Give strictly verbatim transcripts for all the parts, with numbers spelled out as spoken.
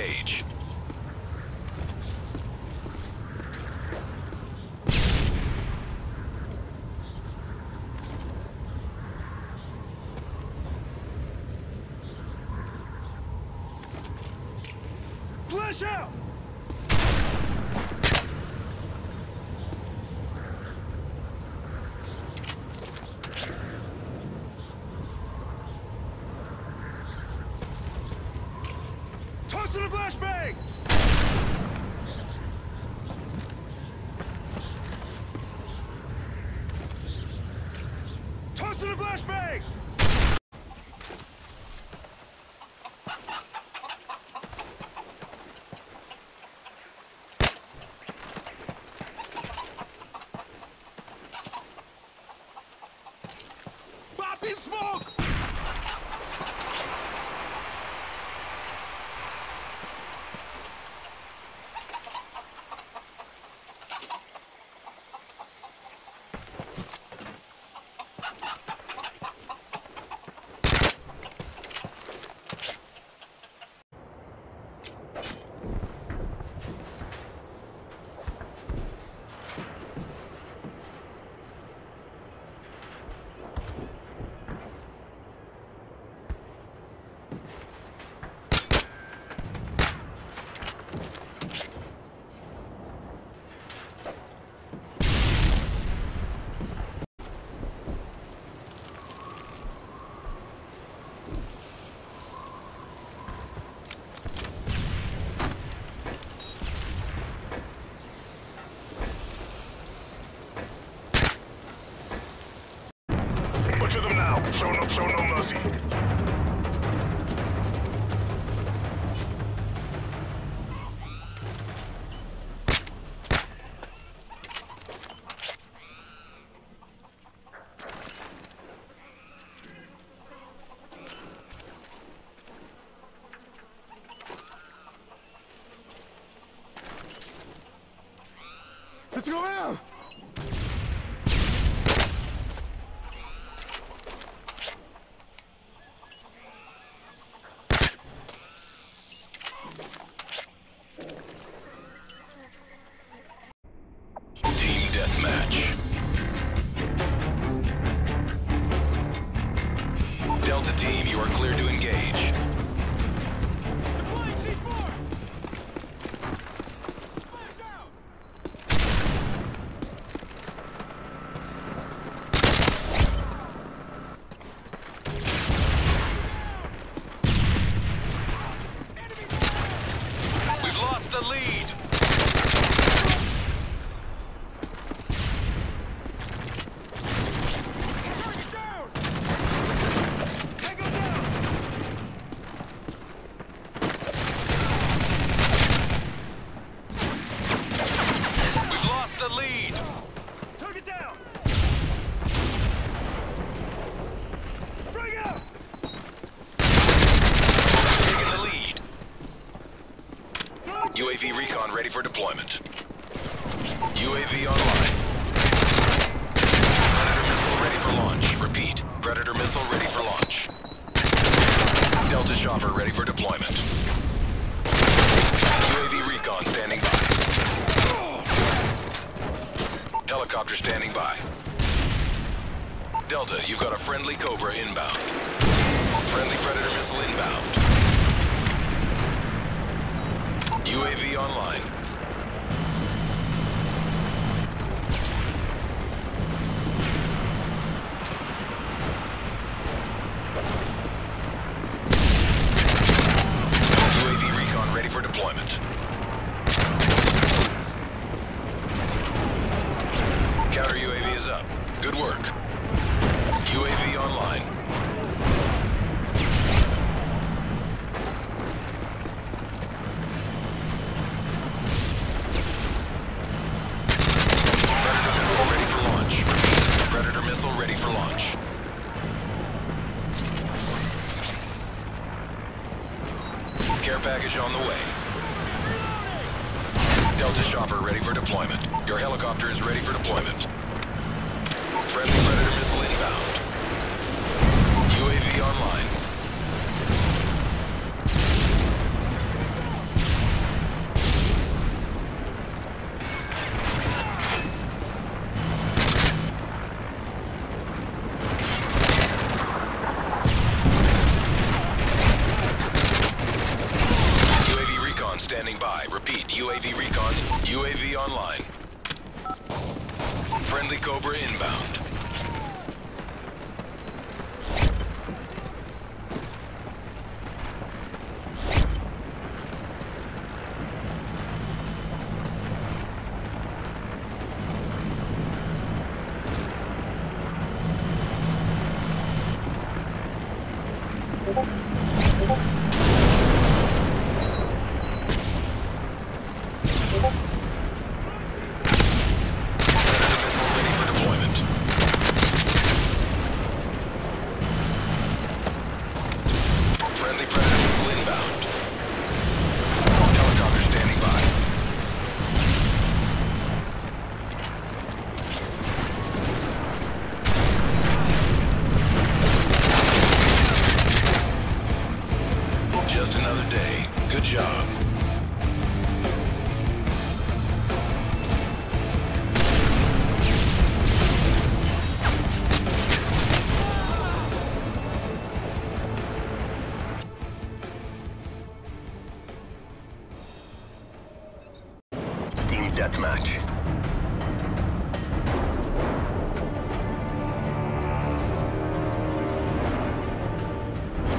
engage. Flash out! Toss in a flashbang! Toss in a flashbang! In smoke! Butcher them now. Show no, show no mercy. Let's go now! Delta team, you are clear to engage. We've lost the lead. U A V recon ready for deployment. U A V online. Predator missile ready for launch. Repeat. Predator missile ready for launch. Delta chopper ready for deployment. U A V recon standing by. Helicopter standing by. Delta, you've got a friendly Cobra inbound. Friendly Predator missile inbound. U A V online. U A V recon ready for deployment. Counter U A V is up. Good work. U A V online. Care package on the way. Delta chopper ready for deployment. Your helicopter is ready for deployment. Friendly Predator missile inbound. U A V online. standing by. Repeat, U A V recon, U A V online. Friendly Cobra inbound. Deathmatch.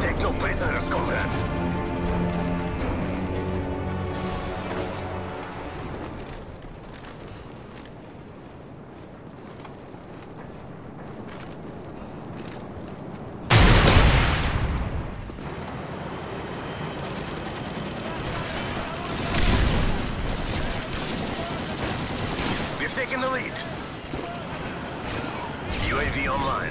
Take no prisoners, comrades. Taking the lead. U A V online.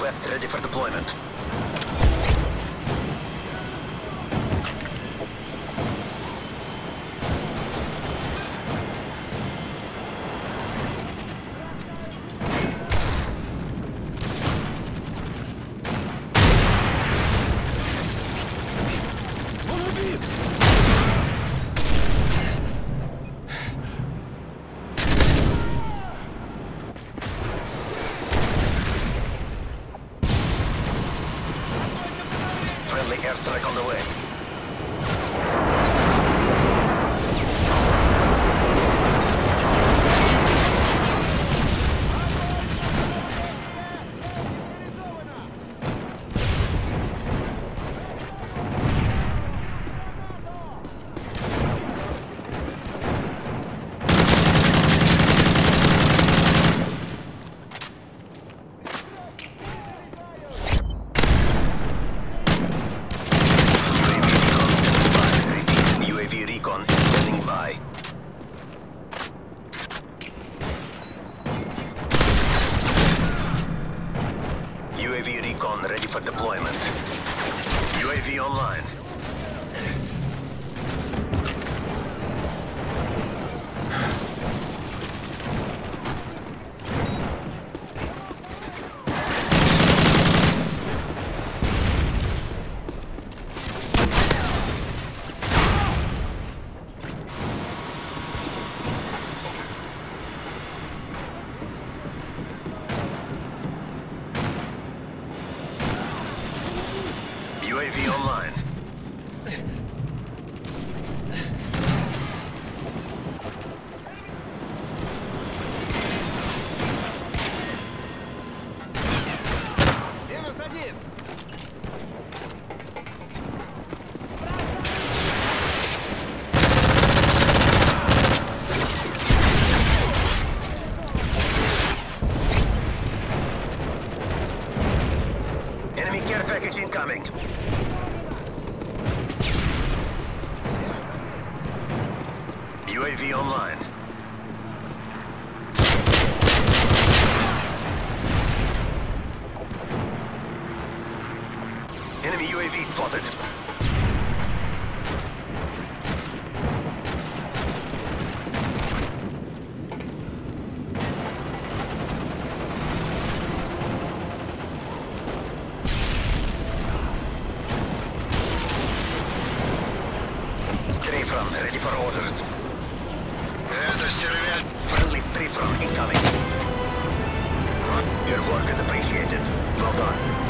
West ready for deployment. Airstrike on the way. U A V recon ready for deployment. U A V online. U A V online. Enemy care package incoming. U A V online. Enemy U A V spotted. Streetron, ready for orders. Friendly Streetron incoming. Your work is appreciated. Well done.